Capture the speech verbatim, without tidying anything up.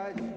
I